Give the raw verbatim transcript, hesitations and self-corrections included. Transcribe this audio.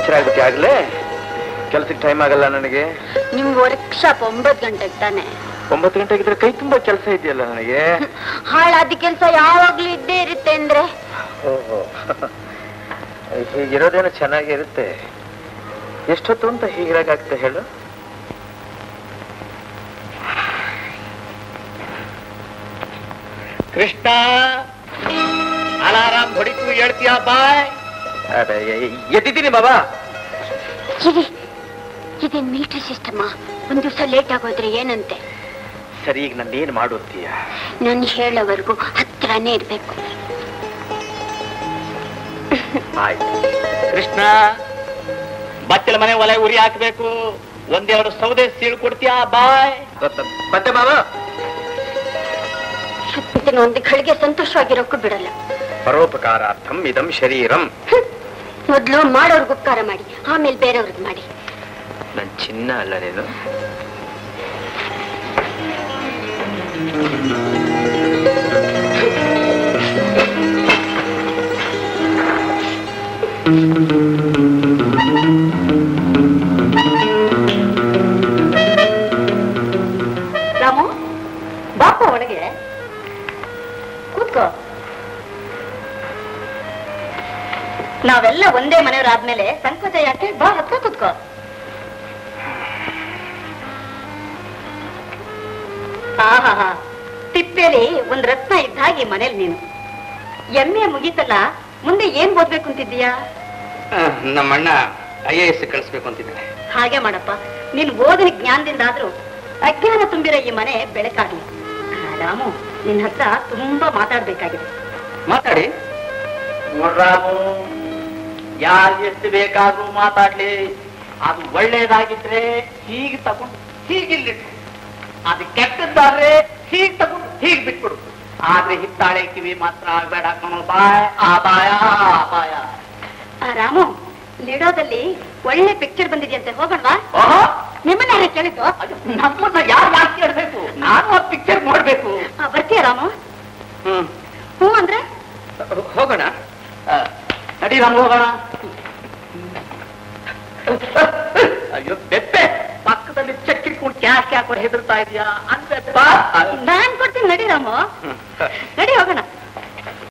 teacher आगे आगले ಕೆಲಸಕ್ಕೆ time ಆಗಲ್ಲ ನನಗೆ ನಿಮಗೆ ವರ್ಕ್ ಶಾಪ್ ಒಂಬತ್ತು ಗಂಟೆಗೆ ತಾನೆ ಒಂಬತ್ತು ಗಂಟೆಗೆ ಇದ್ರೆ ಕೈ ತುಂಬಾ ಕೆಲಸ ಇದೆಯಲ್ಲ ನನಗೆ ಹಾಳಾದ ಕೆಲಸ ಯಾವಾಗಲೂ ಇದ್ದೇ ಇರುತ್ತೆ ಅಂದ್ರೆ ಓಹೋ ಇರೋದೇನ ಚೆನ್ನಾಗಿ ಇರುತ್ತೆ ಎಷ್ಟೊತ್ತು ಅಂತ ಹೀಗಾಗುತ್ತೆ ಹೇಳು ಕೃಷ್ಣ ಅಲಾರಾಮ್ ಹೊಡಿತು ಹೇಳ್ತೀಯಾ ಬಾಯ್ ಅರೆ ಎದ್ದಿದ್ದೀನಿ ಬಾಬಾ ಕಿವಿ इदे मिलिटरी सिस्टम ಒಂದು ದಿವಸ ಲೇಟ್ ಆಗೋದ್ರೆ ಏನಂತೆ ಸರಿ ಈಗ ನಾನು ಏನು ಮಾಡುತ್ತೀಯ ನಾನು ಹೇಳೋವರೆಗೂ ಹತ್ರನೇ ಇರಬೇಕು ಹಾಯ್ ಕೃಷ್ಣ ಬತ್ತಲ ಮನೆ ಒಲೆ ಉರಿ ಹಾಕಬೇಕು ಒಂದೆರಡು ಸೌದೆ ಸೀಳು ಕೊಡ್ತೀಯಾ ಬಾಯ್ ಬತ್ತೆ ಬಾಬಾ ಸತ್ಯದ ಒಂದು ಗಳಿಗೆ ಸಂತೋಷವಾಗಿರೋಕೆ ಬಿಡಲ್ಲ ಪರೋಪಕಾರಾರ್ಥಂ ಇದಂ ಶರೀರಂ ಮೊದಲು ಮಾಡೋರ್ಗೆ ಉಪಕಾರ ಮಾಡಿ ಆಮೇಲೆ ಬೇರೆಯವರಿಗೆ ಮಾಡಿ ना चिन्ना अल्ल नेनु रामू बाप ओळगे कूत्को नावेल्ल ओंदे मनेवराद मेले संकोच याके बा हत्को कूत्को हा हा हा तिप्पेली ಒಂದು ರತ್ನ ಇದ್ದಾಗಿ ಮನೆಯಲ್ಲಿ ನೀನು ಎಮ್ಮೆ ಮುಗಿತಲ್ಲ ಮುಂದೆ ಏನು ಓದಬೇಕು ಅಂತಿದ್ದೀಯಾ ನಮ್ಮ ಅಣ್ಣ ಐಎಎಸ್ ಕಳಿಸಬೇಕು ಅಂತಿದ್ದಾನೆ ಹಾಗೆ ಮಾಡಪ್ಪ ನೀನು ಓದಿನ ಜ್ಞಾನದಿಂದ ಆದ್ರೂ ಅಜ್ಞಾನ ತುಂಬಿರೋ ಈ ಮನೆ ಬೆಳಕಾಗಲಿ ರಾಮು ನಿನ್ನ ಹತ್ರ ತುಂಬಾ ಮಾತಾಡಬೇಕಾಗಿದೆ ಮಾತಾಡಿ ರಾಮು ಯಾರು ಎಷ್ಟು ಬೇಕಾದರೂ ಮಾತಾಡಲಿ ಅದು ಒಳ್ಳೆಯದಾಗಿದ್ರೆ ಹೀಗೆ ತಗೊಂಡು ಹೀಗಿಲ್ಲಿ ಅದು ಕೆಟ್ಟದ್ದಾದ್ರೆ ಹೀಗೆ ತಗೊಂಡು ಹೀಗೆ ಬಿಟ್ಬಿಡು ಆದ್ರೆ ಹಿತ್ತಾಳೆ ಕಿವಿ ಮಾತ್ರ ಬೇಡ ಕಣೋ ಬಾಯ್ ಆಪಾಯ ಆಪಾಯ ರಾಮು ಲಿಡೋದಲ್ಲಿ ಒಳ್ಳೆ ಪಿಕ್ಚರ್ ಬಂದಿದೆಯಂತೆ ಹೋಗೋಣವಾ ಓಹೋ ನಿಮ್ಮನ್ನ ಕೇಳಿದ್ದು ನಮ್ಮನ್ನ ಯಾರು ಯಾಕೆ ಕೇಳಬೇಕು ನಾನು ಆ ಪಿಕ್ಚರ್ ನೋಡ್ಬೇಕು ಬರ್ತೀಯ ರಾಮು ಹ್ಮ್ ಹ್ಞೂ ಅಂದ್ರೆ ಹೋಗೋಣ ನಡಿ ರಾಮು ಹೋಗೋಣ ಅಯ್ಯೋ ಬೆಪ್ಪೆ ಪಕ್ಕದಲ್ಲಿ ಚಕ್ಕಿಟ್ಕೊಂಡು ಕ್ಯಾಶ್ ಹಾಕೊಂಡು ಹೆದರ್ತಾ ಇದೆಯಾ ಅಂತ ನಾನ್ ಕೊಡ್ತೀನಿ ನಡಿ ರಾಮು ನಡಿ ಹೋಗೋಣ